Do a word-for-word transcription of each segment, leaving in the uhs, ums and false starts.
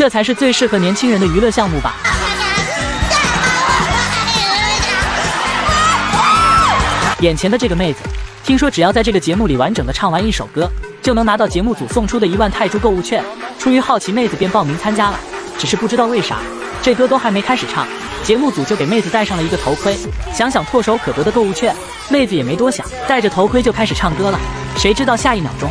这才是最适合年轻人的娱乐项目吧。眼前的这个妹子，听说只要在这个节目里完整的唱完一首歌，就能拿到节目组送出的一万泰铢购物券。出于好奇，妹子便报名参加了。只是不知道为啥，这歌都还没开始唱，节目组就给妹子戴上了一个头盔。想想唾手可得的购物券，妹子也没多想，戴着头盔就开始唱歌了。谁知道下一秒钟，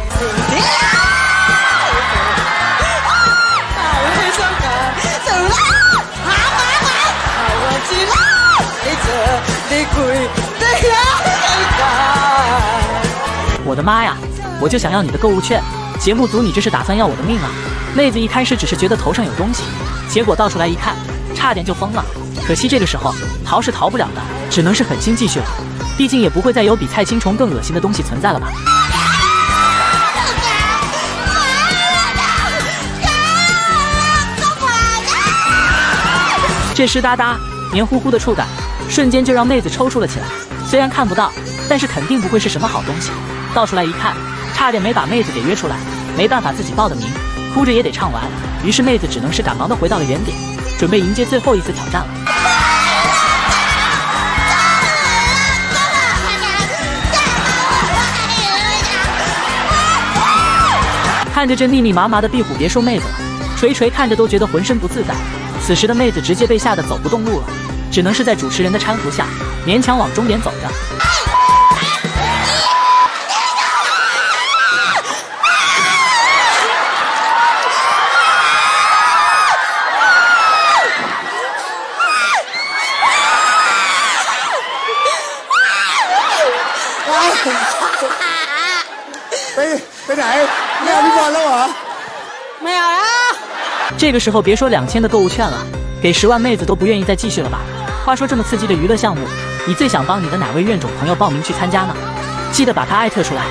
我的妈呀！我就想要你的购物券，节目组你这是打算要我的命啊！妹子一开始只是觉得头上有东西，结果倒出来一看，差点就疯了。可惜这个时候逃是逃不了的，只能是狠心继续了。毕竟也不会再有比菜青虫更恶心的东西存在了吧？这湿哒哒、黏糊糊的触感，瞬间就让妹子抽搐了起来。虽然看不到，但是肯定不会是什么好东西。倒出来一看，差点没把妹子给约出来。没办法，自己报的名，哭着也得唱完。于是妹子只能是赶忙的回到了原点，准备迎接最后一次挑战了。看着这密密麻麻的壁虎，别说妹子了，锤锤看着都觉得浑身不自在。此时的妹子直接被吓得走不动路了，只能是在主持人的搀扶下，勉强往终点走着。这个时候别说两千的购物券了，给十万妹子都不愿意再继续了吧？话说这么刺激的娱乐项目，你最想帮你的哪位怨种朋友报名去参加呢？记得把他艾特出来。